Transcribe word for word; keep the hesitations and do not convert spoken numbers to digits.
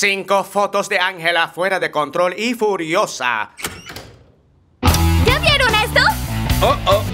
Cinco fotos de Ángela fuera de control y furiosa. ¿Ya vieron esto? Oh, oh.